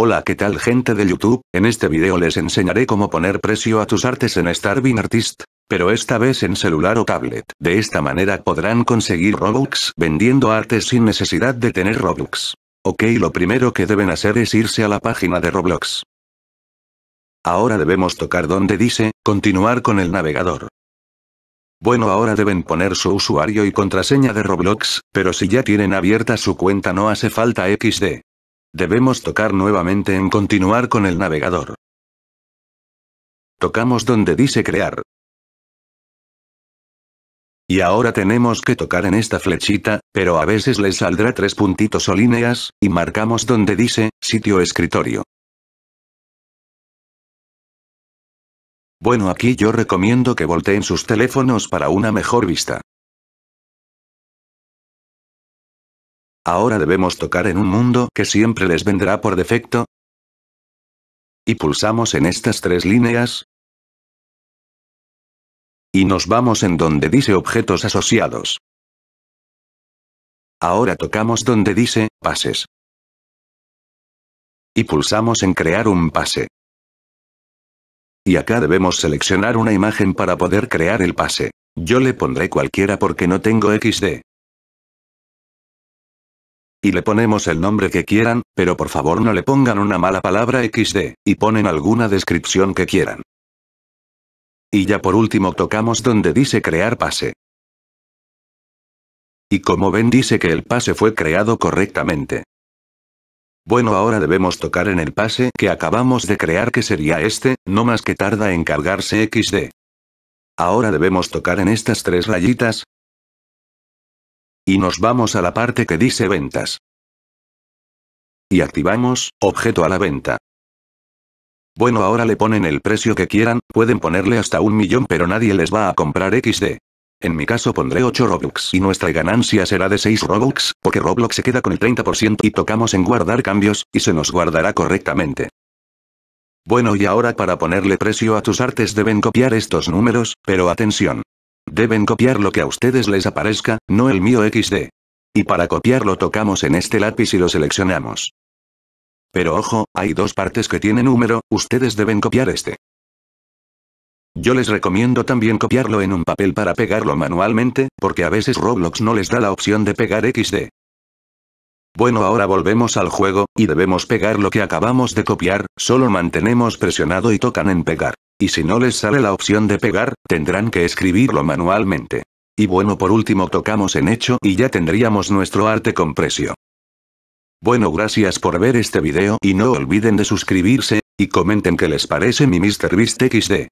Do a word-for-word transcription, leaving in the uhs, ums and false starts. Hola, ¿qué tal gente de YouTube? En este video les enseñaré cómo poner precio a tus artes en Starving Artist, pero esta vez en celular o tablet. De esta manera podrán conseguir Robux vendiendo artes sin necesidad de tener Robux. Ok, lo primero que deben hacer es irse a la página de Roblox. Ahora debemos tocar donde dice, continuar con el navegador. Bueno, ahora deben poner su usuario y contraseña de Roblox, pero si ya tienen abierta su cuenta no hace falta equis de. Debemos tocar nuevamente en continuar con el navegador. Tocamos donde dice crear. Y ahora tenemos que tocar en esta flechita, pero a veces les saldrá tres puntitos o líneas, y marcamos donde dice, sitio escritorio. Bueno, aquí yo recomiendo que volteen sus teléfonos para una mejor vista. Ahora debemos tocar en un mundo que siempre les vendrá por defecto. Y pulsamos en estas tres líneas. Y nos vamos en donde dice objetos asociados. Ahora tocamos donde dice pases. Y pulsamos en crear un pase. Y acá debemos seleccionar una imagen para poder crear el pase. Yo le pondré cualquiera porque no tengo equis de. Y le ponemos el nombre que quieran, pero por favor no le pongan una mala palabra equis de, y ponen alguna descripción que quieran. Y ya por último tocamos donde dice crear pase. Y como ven dice que el pase fue creado correctamente. Bueno, ahora debemos tocar en el pase que acabamos de crear, que sería este, no más que tarda en cargarse equis de. Ahora debemos tocar en estas tres rayitas. Y nos vamos a la parte que dice ventas. Y activamos, objeto a la venta. Bueno, ahora le ponen el precio que quieran, pueden ponerle hasta un millón pero nadie les va a comprar equis de. En mi caso pondré ocho Robux y nuestra ganancia será de seis Robux, porque Roblox se queda con el treinta por ciento, y tocamos en guardar cambios, y se nos guardará correctamente. Bueno, y ahora para ponerle precio a tus artes deben copiar estos números, pero atención. Deben copiar lo que a ustedes les aparezca, no el mío equis de. Y para copiarlo tocamos en este lápiz y lo seleccionamos. Pero ojo, hay dos partes que tienen número, ustedes deben copiar este. Yo les recomiendo también copiarlo en un papel para pegarlo manualmente, porque a veces Roblox no les da la opción de pegar equis de. Bueno, ahora volvemos al juego, y debemos pegar lo que acabamos de copiar, solo mantenemos presionado y tocan en pegar. Y si no les sale la opción de pegar, tendrán que escribirlo manualmente. Y bueno, por último tocamos en hecho y ya tendríamos nuestro arte con precio. Bueno, gracias por ver este video y no olviden de suscribirse, y comenten qué les parece mi mister Beast equis de.